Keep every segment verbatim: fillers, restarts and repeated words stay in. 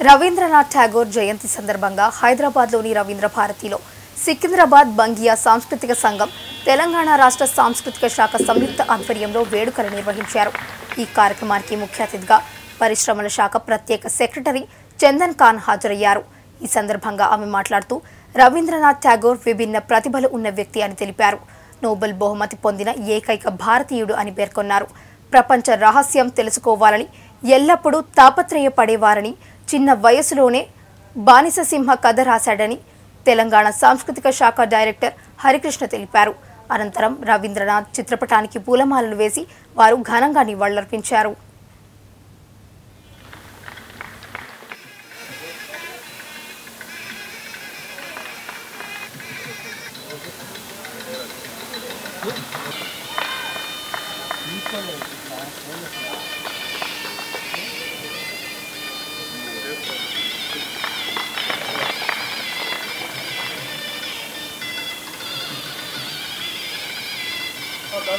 Rabindranath Tagore Jayanti Sandarbanga, Hyderabad Loni Ravindra Bharatilo, Secunderabad Bangiya Sanskritika Sangham, Telangana Rashtra Sanskritika Shaka Samyukta Advaryamlo Vedukalu Nirvahincharu. Ee Karyakramaniki Mukhya Atithigā, Parishramalu Shaka Pratyeka Secretary Chandan Khan Hajarayyaru. Ee Sandarbhanga Ame Matladutu, Rabindranath Tagore Vibhinna Pratibhalu Unna Vyakti Ani Teliparu. Nobel Bahumati Pondina Yekaika Bharatiyudu Ani Perkonnaru. Prapancha Rahasyam Telusukovalani, Yellappudu Tapatraya Padevarani. Chinna Vayasulone, Banisa Simha Kadha Rasadani, Telangana Sanskritika Shaka Director Harikrishna Teliparu, Anantaram Rabindranath Chitrapataniki Pulamalu Vesi, Varu Ghananga Nivalarpincharu.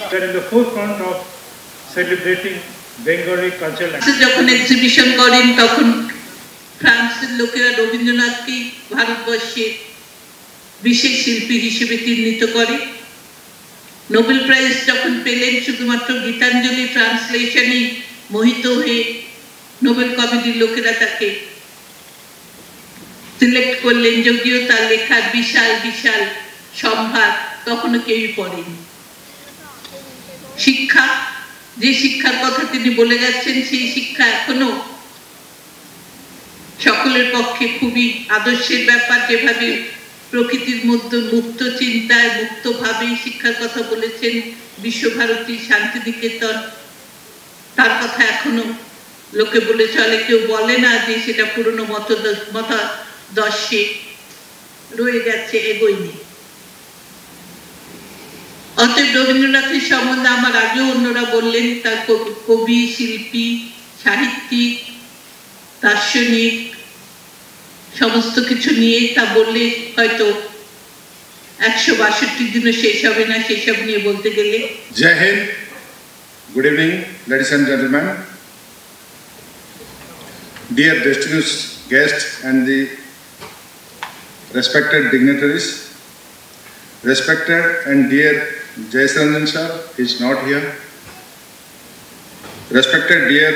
That in the forefront of celebrating Bengali culture. जब exhibition करें तब France लोग के रविंद्रनाथ की भारतवर्ष के विशेष शिल्पी हिस्से नित्य करें नोबेल प्राइज जब पेलें शुद्ध मात्र गीतांजलि ट्रांसलेशन ही मोहित है नोबेल कॉमेडी लोग के तक सिलेक्ट कर लें योग्यता लेखा विशाल विशाल संभार तब के भी पढ़ें শিক্ষা যে শিক্ষার কথা তিনি বলে যাচ্ছেন সেই শিক্ষা এখনো সকলের পক্ষে খুবই আদর্শের ব্যাপার যেভাবে প্রকৃতির মধ্যে মুক্ত চিন্তায় মুক্তভাবে শিক্ষার কথা বলেছেন বিশ্বভারতী শান্তিনিকেতন তার কথা এখনো লোকে বলে চলে কেউ বলে না যে সেটা পুরনো মত মত দর্শে রয়ে গেছে এগোয়নি অতএব রবীন্দ্রনাথের সম্বন্ধে আমার আগে অন্যরা বললেন তার কবি শিল্পী সাহিত্যিক দার্শনিক সমস্ত কিছু নিয়ে তা বললে হয়তো one hundred sixty-two দিনে শেষ হবে না শেষ হবে নিয়ে বলতে গেলে জয় Hind good evening ladies and gentlemen dear distinguished guests and the respected dignitaries respected and dear Jayasaranjan Shah is not here. Respected dear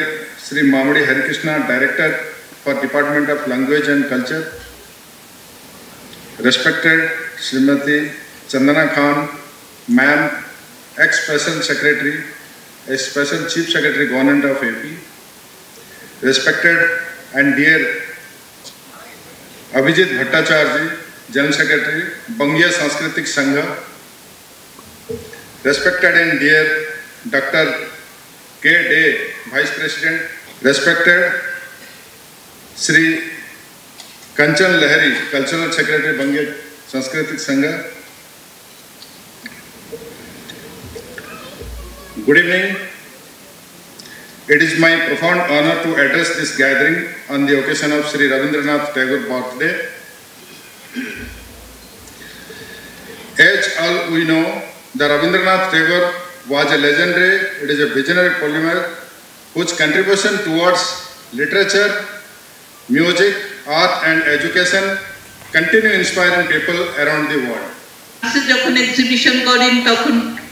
Sri Mamidi Harikrishna, Director for Department of Language and Culture. Respected Srimati Chandan Khan, Ma'am, Ex-Special Secretary, Ex-Special Chief Secretary, Government of A P. Respected and dear Abhijit Bhattacharji, General Secretary, Bangiya Sanskritika Sangham. Respected and dear Doctor K. Day, Vice President. Respected Sri Kanchan Lahari, Cultural Secretary, Bangiya Sanskritika Sangham. Good evening. It is my profound honor to address this gathering on the occasion of Sri Rabindranath Tagore birthday. As all we know, the Rabindranath Tagore was a legendary, it is a visionary polymath whose contribution towards literature, music, art and education continue inspiring people around the world.